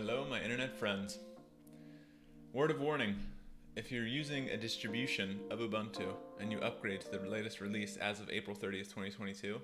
Hello, my internet friends. Word of warning, if you're using a distribution of Ubuntu and you upgrade to the latest release as of April 30th, 2022,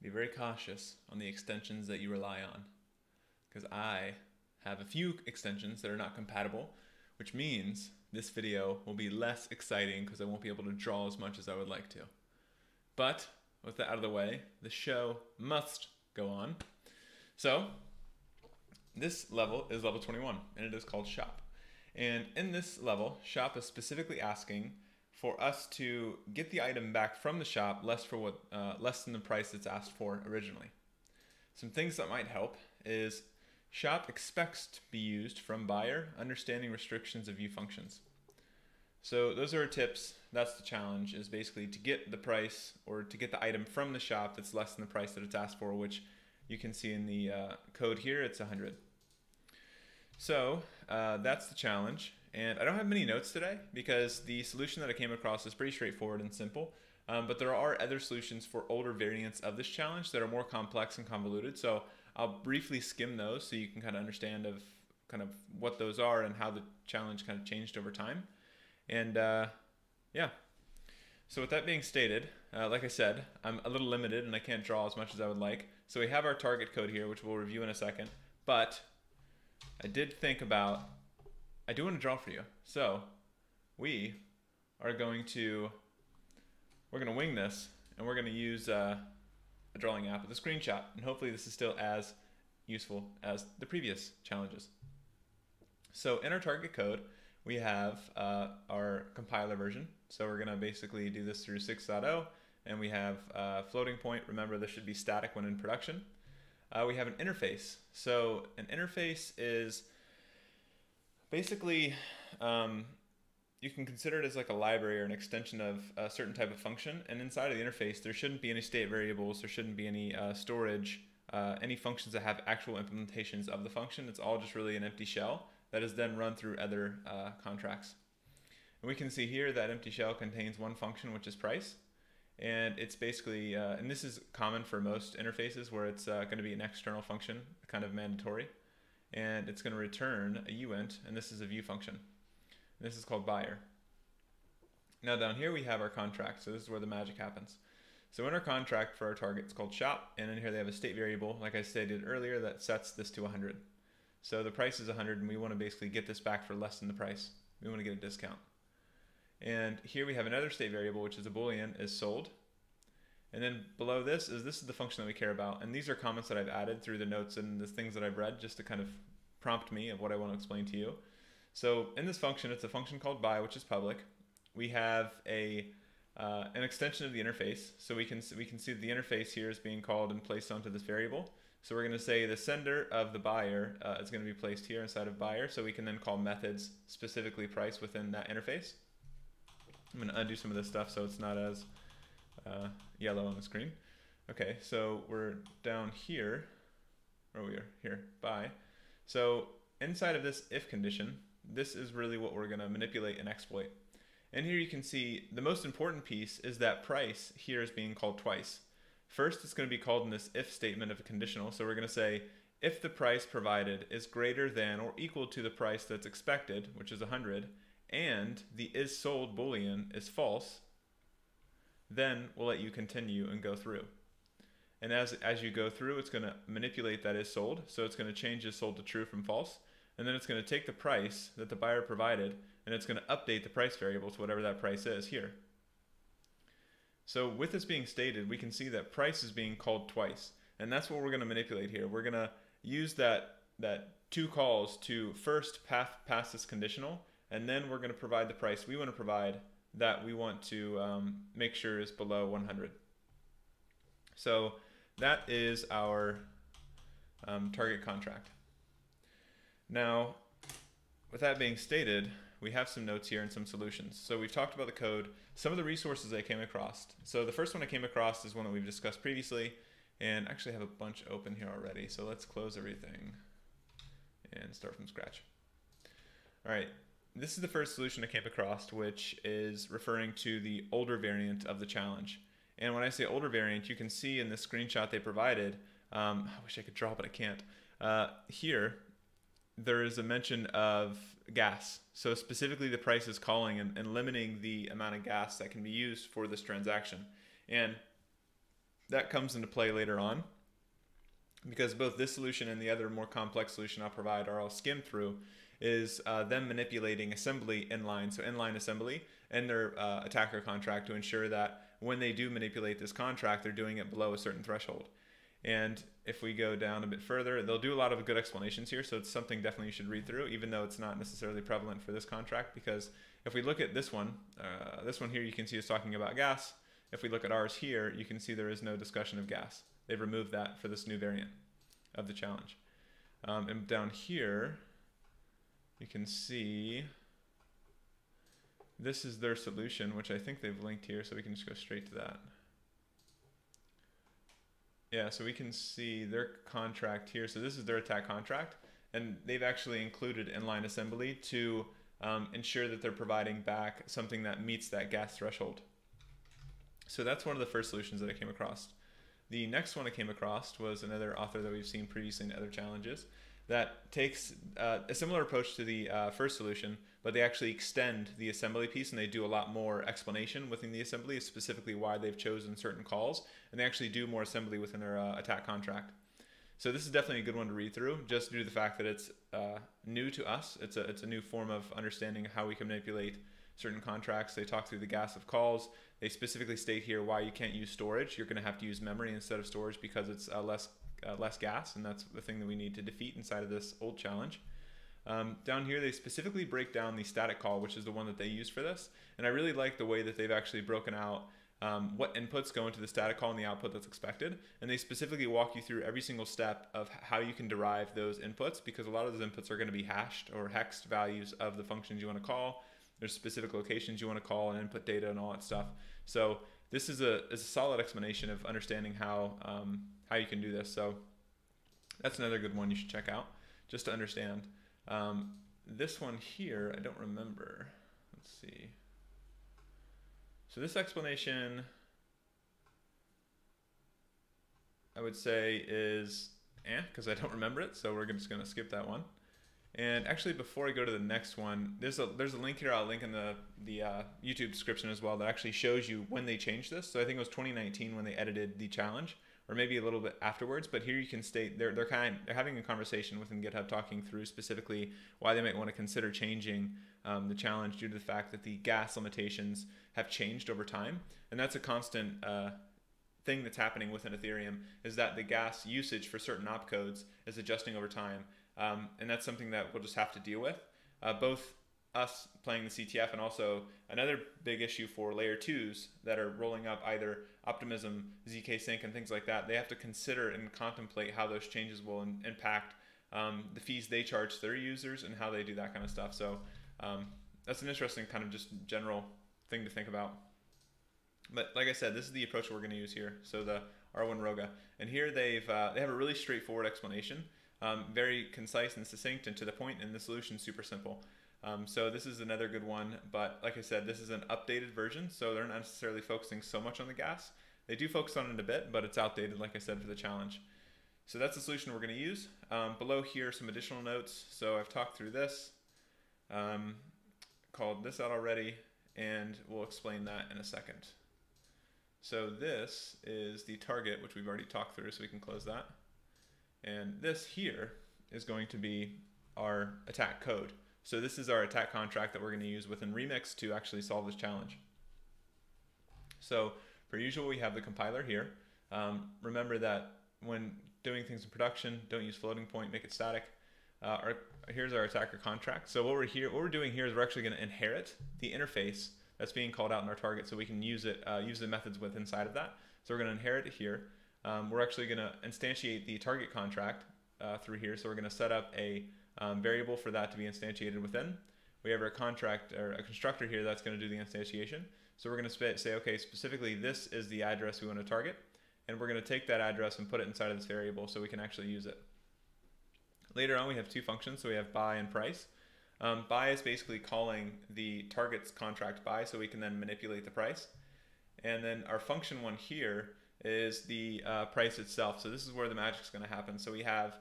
be very cautious on the extensions that you rely on, because I have a few extensions that are not compatible, which means this video will be less exciting because I won't be able to draw as much as I would like to. But with that out of the way, the show must go on. So this level is level 21, and it is called shop. And in this level, shop is specifically asking for us to get the item back from the shop less than the price it's asked for originally. Some things that might help is shop expects to be used from buyer, understanding restrictions of view functions. So those are our tips. That's the challenge, is basically to get the price or to get the item from the shop that's less than the price that it's asked for, which you can see in the code here, it's 100. So that's the challenge. And I don't have many notes today because the solution that I came across is pretty straightforward and simple. But there are other solutions for older variants of this challenge that are more complex and convoluted. So I'll briefly skim those so you can kind of understand of kind of what those are and how the challenge kind of changed over time. And yeah. So with that being stated, like I said, I'm a little limited and I can't draw as much as I would like. So we have our target code here, which we'll review in a second. But I did think about, I do want to draw for you. So we are going to, we're going to wing this, and we're going to use a drawing app with a screenshot. And hopefully this is still as useful as the previous challenges. So in our target code, we have our compiler version. So we're going to basically do this through 6.0, and we have floating point. Remember, this should be static when in production. We have an interface. So an interface is basically, you can consider it as like a library or an extension of a certain type of function. And inside of the interface, there shouldn't be any state variables. There shouldn't be any storage, any functions that have actual implementations of the function. It's all just really an empty shell that is then run through other contracts. And we can see here that empty shell contains one function, which is price. And it's basically, and this is common for most interfaces where it's going to be an external function, kind of mandatory. And it's going to return a uint, and this is a view function. And this is called buyer. Now down here we have our contract, so this is where the magic happens. So in our contract for our target, it's called shop, and in here they have a state variable, like I stated earlier, that sets this to 100. So the price is 100, and we want to basically get this back for less than the price. We want to get a discount. And here we have another state variable, which is a Boolean, is sold. And then below this is the function that we care about. And these are comments that I've added through the notes and the things that I've read just to kind of prompt me of what I want to explain to you. So in this function, it's a function called buy, which is public. We have a an extension of the interface. So we can see that the interface here is being called and placed onto this variable. So we're going to say the sender of the buyer is going to be placed here inside of buyer. So we can then call methods, specifically price, within that interface. I'm going to undo some of this stuff so it's not as yellow on the screen. Okay, so we're down here, or we are here, buy. So inside of this if condition, this is really what we're going to manipulate and exploit. And here you can see the most important piece is that price here is being called twice. First, it's going to be called in this if statement of a conditional. So we're going to say if the price provided is greater than or equal to the price that's expected, which is 100, and the is sold Boolean is false, then we'll let you continue and go through. And as you go through, it's going to manipulate that is sold. So it's going to change is sold to true from false. And then it's going to take the price that the buyer provided, and it's going to update the price variable to whatever that price is here. So with this being stated, we can see that price is being called twice. And that's what we're going to manipulate here. We're going to use that two calls to first pass this conditional, and then we're going to provide the price we want to provide that we want to make sure is below 100. So that is our target contract. Now, with that being stated, we have some notes here and some solutions. So we've talked about the code, some of the resources I came across. So the first one I came across is one that we've discussed previously, and actually have a bunch open here already. So let's close everything and start from scratch. All right. This is the first solution I came across, which is referring to the older variant of the challenge. And when I say older variant, you can see in the screenshot they provided, I wish I could draw, but I can't. Here, there is a mention of gas. So specifically the price is calling and limiting the amount of gas that can be used for this transaction. And that comes into play later on, because both this solution and the other more complex solution I'll provide, or I'll skim through, is them manipulating assembly inline, so inline assembly, and their attacker contract to ensure that when they do manipulate this contract, they're doing it below a certain threshold. And if we go down a bit further, they'll do a lot of good explanations here, so it's something definitely you should read through, even though it's not necessarily prevalent for this contract, because if we look at this one here, you can see it's talking about gas. If we look at ours here, you can see there is no discussion of gas. They've removed that for this new variant of the challenge. And down here, you can see this is their solution, which I think they've linked here, so we can just go straight to that. Yeah, so we can see their contract here. So this is their attack contract, and they've actually included inline assembly to ensure that they're providing back something that meets that gas threshold. So that's one of the first solutions that I came across. The next one I came across was another author that we've seen previously in other challenges that takes a similar approach to the first solution, but they actually extend the assembly piece and they do a lot more explanation within the assembly, specifically why they've chosen certain calls, and they actually do more assembly within their attack contract. So this is definitely a good one to read through, just due to the fact that it's new to us. It's a new form of understanding how we can manipulate certain contracts. They talk through the gas of calls. They specifically state here why you can't use storage. You're gonna have to use memory instead of storage because it's less gas, and that's the thing that we need to defeat inside of this old challenge. Down here, they specifically break down the static call, which is the one that they use for this. And I really like the way that they've actually broken out what inputs go into the static call and the output that's expected. And they specifically walk you through every single step of how you can derive those inputs, because a lot of those inputs are gonna be hashed or hexed values of the functions you wanna call. There's specific locations you want to call and input data and all that stuff. So this is a solid explanation of understanding how you can do this. So that's another good one you should check out just to understand. This one here, I don't remember. Let's see. So this explanation, I would say, is because I don't remember it. So we're just going to skip that one. And actually, before I go to the next one, there's a link here. I'll link in the YouTube description as well that actually shows you when they changed this. So I think it was 2019 when they edited the challenge, or maybe a little bit afterwards. But here you can state they're having a conversation within GitHub talking through specifically why they might want to consider changing the challenge due to the fact that the gas limitations have changed over time, and that's a constant thing that's happening within Ethereum, is that the gas usage for certain opcodes is adjusting over time. And that's something that we'll just have to deal with, both us playing the CTF and also another big issue for layer twos that are rolling up either Optimism, ZK Sync, and things like that. They have to consider and contemplate how those changes will impact the fees they charge their users and how they do that kind of stuff. So that's an interesting kind of just general thing to think about. But like I said, this is the approach we're going to use here. So the R1roga, and here they have a really straightforward explanation. Very concise and succinct and to the point, and the solution's super simple. So this is another good one, but like I said, this is an updated version, so they're not necessarily focusing so much on the gas. They do focus on it a bit, but it's outdated, like I said, for the challenge. So that's the solution we're going to use. Below here are some additional notes. So I've talked through this, called this out already, and we'll explain that in a second. So this is the target, which we've already talked through, so we can close that. And this here is going to be our attack code. So this is our attack contract that we're going to use within Remix to actually solve this challenge. So per usual, we have the compiler here. Remember that when doing things in production, don't use floating point, make it static. Here's our attacker contract. So what we're doing here is we're actually going to inherit the interface that's being called out in our target, so we can use it, use the methods with inside of that. So we're going to inherit it here. We're actually going to instantiate the target contract through here, so we're going to set up a variable for that to be instantiated within. We have our contract or a constructor here that's going to do the instantiation. So we're going to say, okay, specifically this is the address we want to target, and we're going to take that address and put it inside of this variable so we can actually use it. Later on, we have two functions, so we have buy and price. Buy is basically calling the target's contract buy, so we can then manipulate the price, and then our function one here is the price itself. So this is where the magic's going to happen. So we have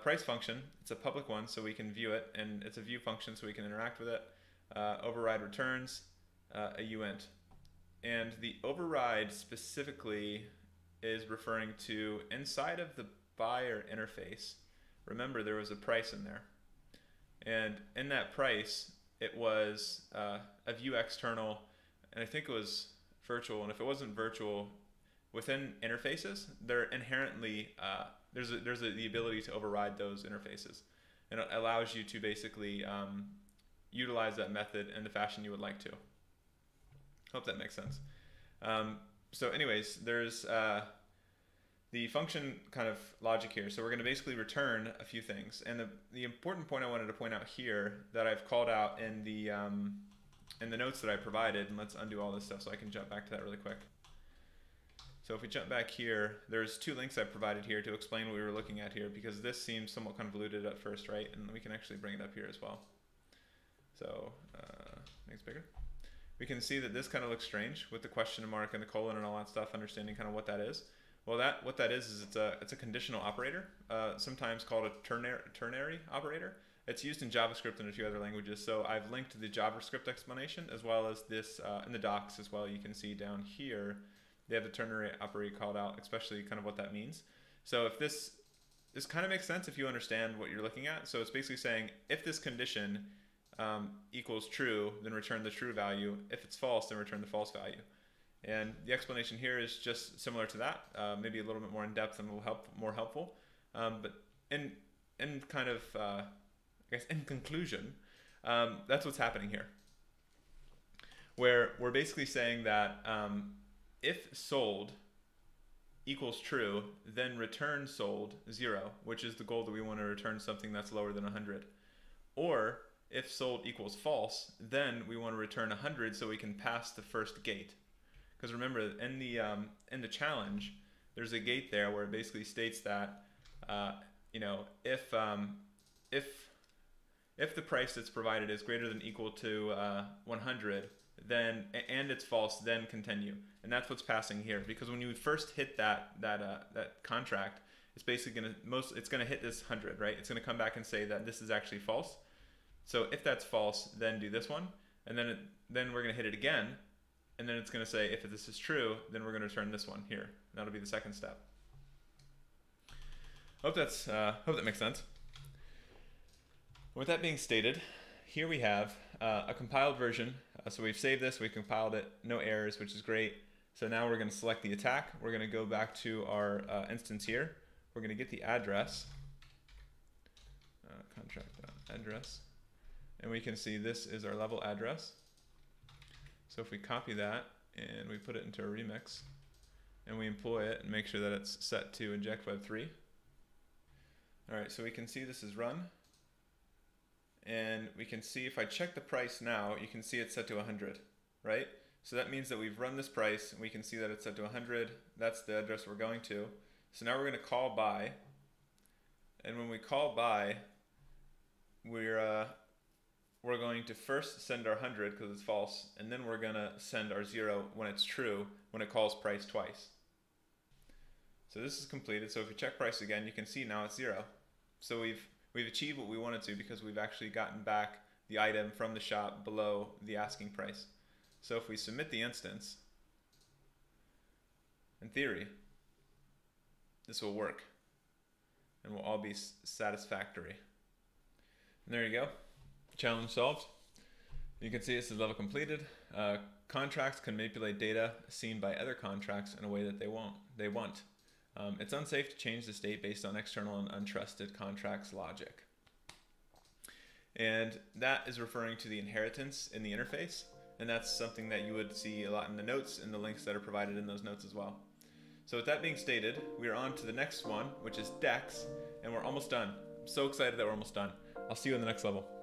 price function. It's a public one, so we can view it, and it's a view function, so we can interact with it. Override returns a uint. And the override specifically is referring to inside of the buyer interface. Remember, there was a price in there. And in that price, it was a view external, and I think it was virtual. And if it wasn't virtual, within interfaces, they're inherently, the ability to override those interfaces. And it allows you to basically utilize that method in the fashion you would like to. Hope that makes sense. So anyways, there's the function kind of logic here. So we're going to basically return a few things. And the important point I wanted to point out here that I've called out in the notes that I provided, and let's undo all this stuff so I can jump back to that really quick. So if we jump back here, there's two links I provided here to explain what we were looking at here, because this seems somewhat convoluted at first, right? And we can actually bring it up here as well. So make it bigger. We can see that this kind of looks strange with the question mark and the colon and all that stuff, understanding kind of what that is. Well, that what that is it's a conditional operator, sometimes called a ternary operator. It's used in JavaScript and a few other languages. So I've linked the JavaScript explanation as well as this in the docs as well. You can see down here, they have the ternary operator called out, especially kind of what that means. So if this kind of makes sense if you understand what you're looking at. So it's basically saying if this condition equals true, then return the true value. If it's false, then return the false value. And the explanation here is just similar to that, maybe a little bit more in depth and a little more helpful. But in kind of, I guess, in conclusion, that's what's happening here, where we're basically saying that if sold equals true, then return sold 0, which is the goal that we want to return something that's lower than 100. Or if sold equals false, then we want to return 100 so we can pass the first gate. Because remember, in the challenge, there's a gate there where it basically states that you know, if the price that's provided is greater than or equal to 100, then and it's false, then continue. And that's what's passing here, because when you first hit that contract, it's basically gonna hit this 100, right? It's gonna come back and say that this is actually false. So if that's false, then do this one, and then we're gonna hit it again, and then it's gonna say if this is true, then we're gonna return this one here. That'll be the second step. Hope that makes sense. With that being stated, here we have a compiled version. So we've saved this, we compiled it, no errors, which is great. So now we're gonna select the attack. We're gonna go back to our instance here. We're gonna get the address, contract.address. And we can see this is our level address. So if we copy that and we put it into a remix and we employ it and make sure that it's set to inject Web3. All right, so we can see this is run. And we can see if I check the price now, you can see it's set to 100, right? So that means that we've run this price and we can see that it's set to 100. That's the address we're going to. So now we're gonna call by. And when we call by, we're going to first send our 100 because it's false, and then we're gonna send our 0 when it's true, when it calls price twice. So this is completed. So if we check price again, you can see now it's 0. So we've achieved what we wanted to, because we've actually gotten back the item from the shop below the asking price. So if we submit the instance, in theory, this will work and we'll all be satisfactory. And there you go. Challenge solved. You can see this is level completed. Contracts can manipulate data seen by other contracts in a way that they want. It's unsafe to change the state based on external and untrusted contracts logic. And that is referring to the inheritance in the interface. And that's something that you would see a lot in the notes and the links that are provided in those notes as well. So with that being stated, we are on to the next one, which is DEX, and we're almost done. I'm so excited that we're almost done. I'll see you in the next level.